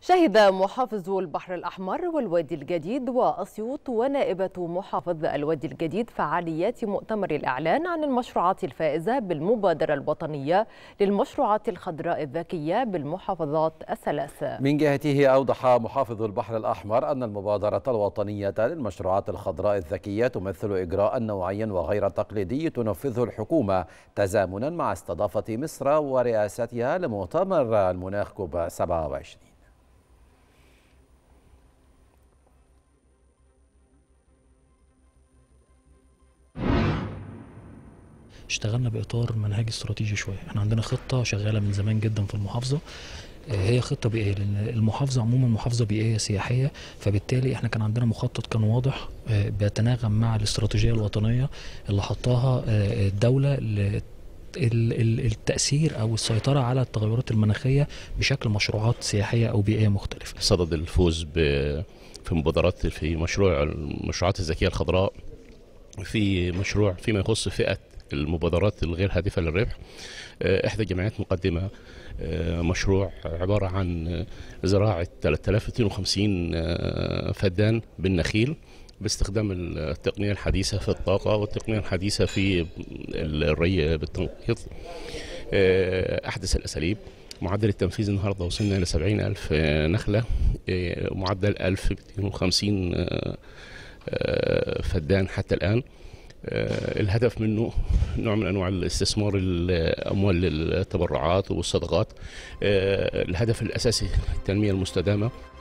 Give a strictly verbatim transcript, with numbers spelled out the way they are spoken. شهد محافظ البحر الأحمر والوادي الجديد وأسيوط ونائبة محافظ الوادي الجديد فعاليات مؤتمر الإعلان عن المشروعات الفائزة بالمبادرة الوطنية للمشروعات الخضراء الذكية بالمحافظات الثلاث. من جهته أوضح محافظ البحر الأحمر أن المبادرة الوطنية للمشروعات الخضراء الذكية تمثل إجراء نوعي وغير تقليدي تنفذه الحكومة تزامنا مع استضافة مصر ورئاستها لمؤتمر المناخ كوب سبعة وعشرين. اشتغلنا باطار منهجي استراتيجي شويه، احنا عندنا خطه شغاله من زمان جدا في المحافظه، هي خطه بيئيه لان المحافظه عموما محافظه بيئيه سياحيه، فبالتالي احنا كان عندنا مخطط كان واضح بيتناغم مع الاستراتيجيه الوطنيه اللي حطاها الدوله للتاثير او السيطره على التغيرات المناخيه بشكل مشروعات سياحيه او بيئيه مختلفه. صدد الفوز في مبادرات في مشروع المشروعات الذكيه الخضراء في مشروع فيما يخص فئه المبادرات الغير هادفة للربح. إحدى جمعيات مقدمة مشروع عبارة عن زراعة ثلاثة آلاف واثنين وخمسين فدان بالنخيل باستخدام التقنية الحديثة في الطاقة والتقنية الحديثة في الري بالتنقيط. أحدث الأساليب. معدل التنفيذ النهاردة وصلنا إلى سبعين ألف نخلة، معدل ألف واثنين وخمسين فدان حتى الآن. الهدف منه نوع من أنواع الاستثمار الأموال للتبرعات والصدقات. الهدف الأساسي التنمية المستدامة.